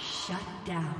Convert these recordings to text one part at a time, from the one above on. Shut down.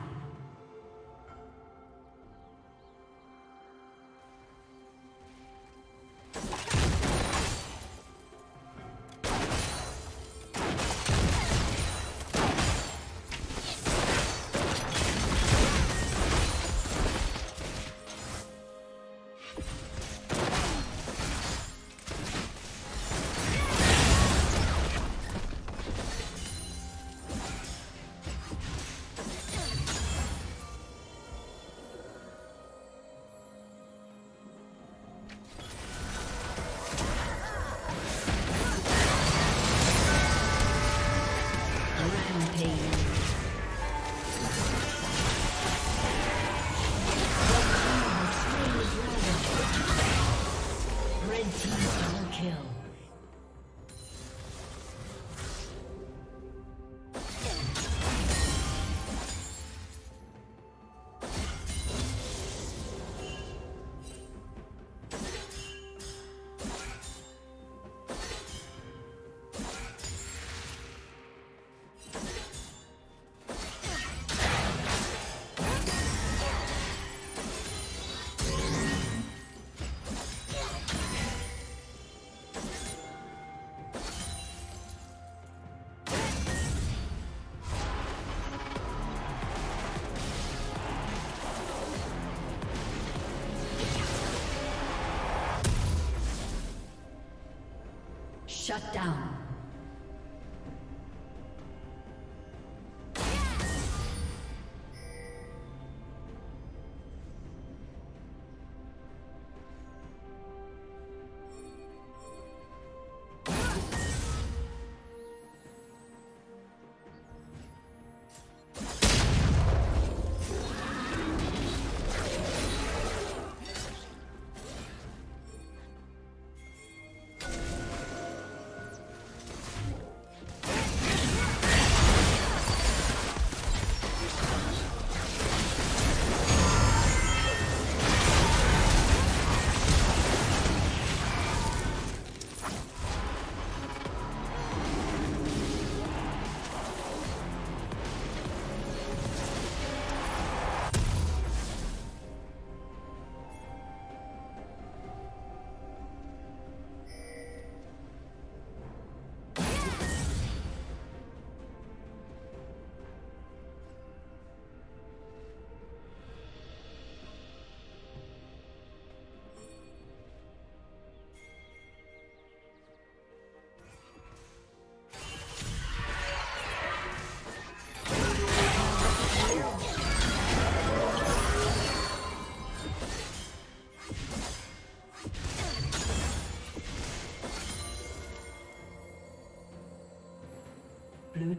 Blue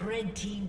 Red team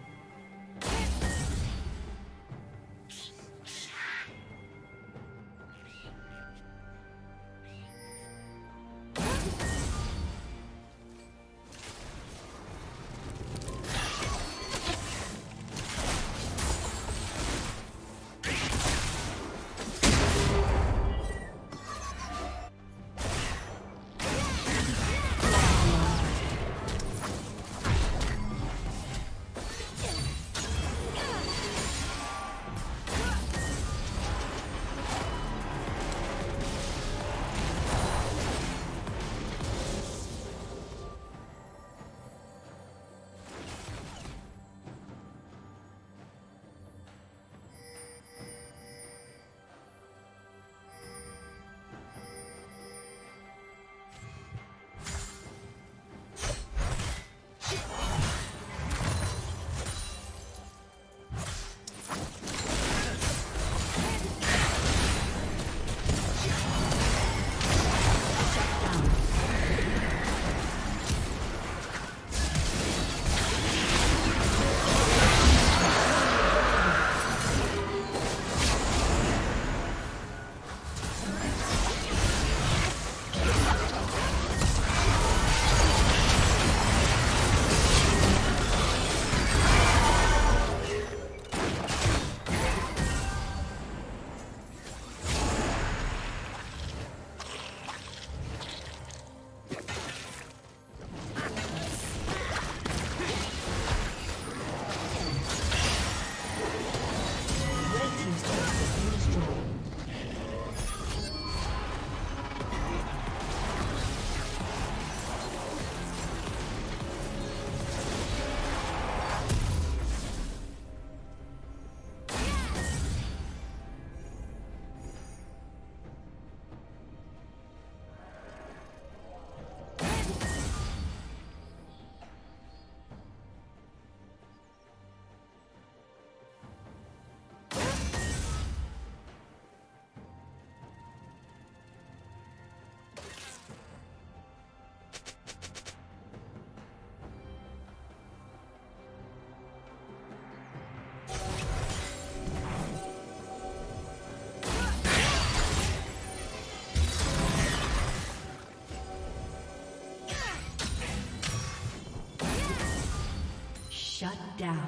Shut down.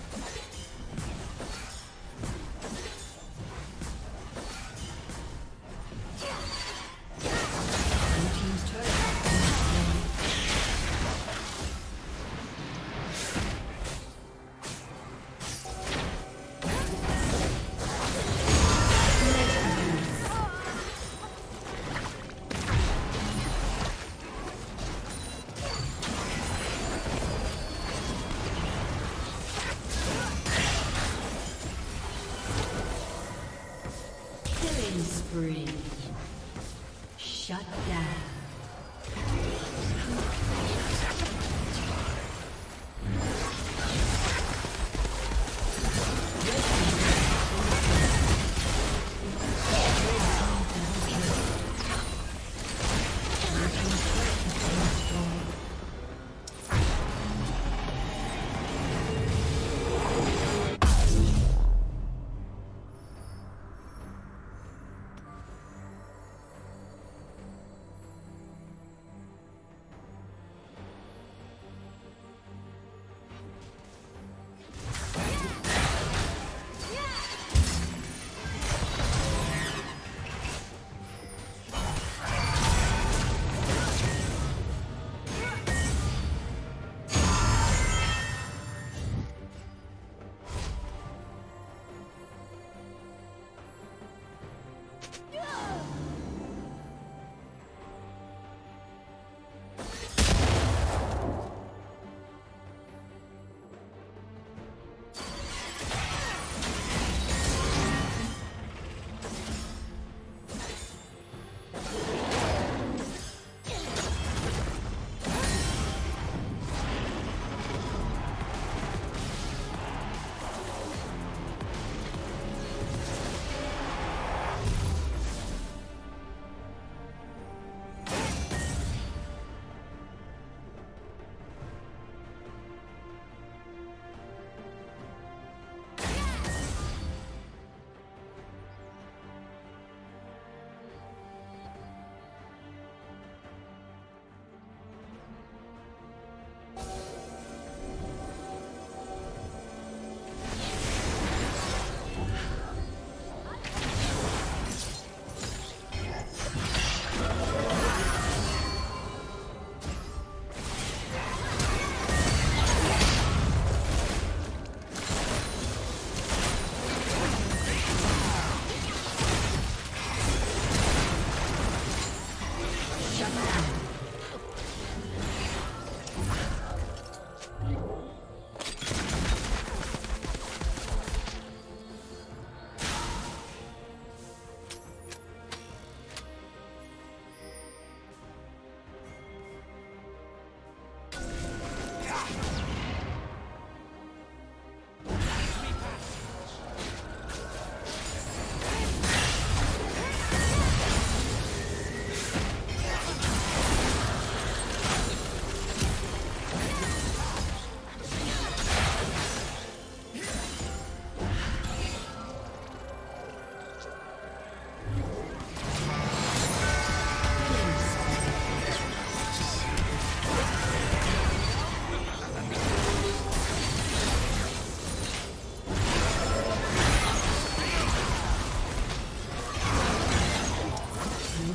Spree. Shut down. Blue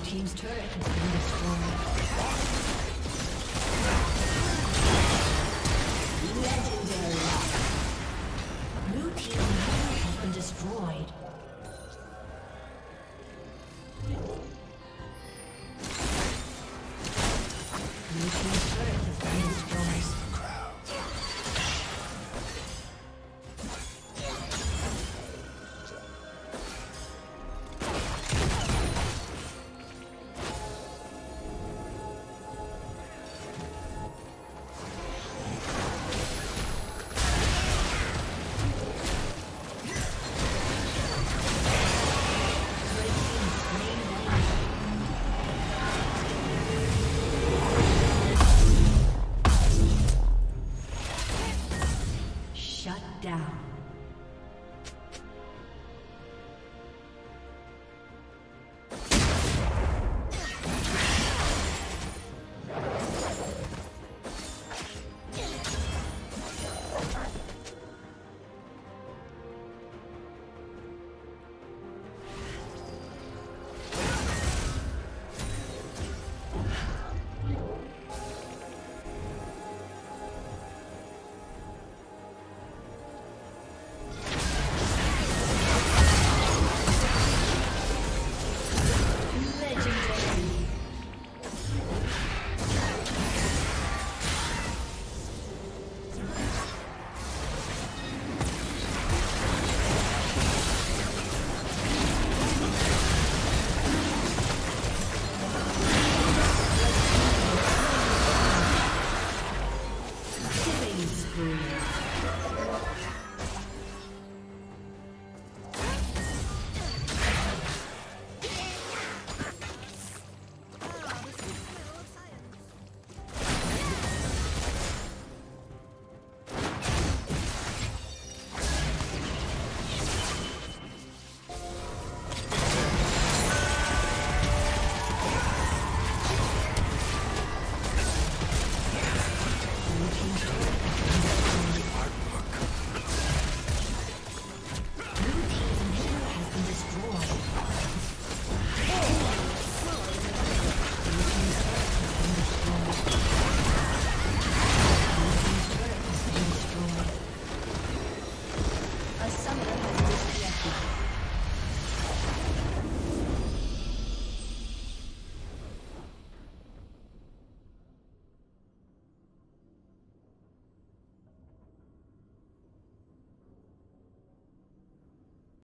team's turret has been destroyed.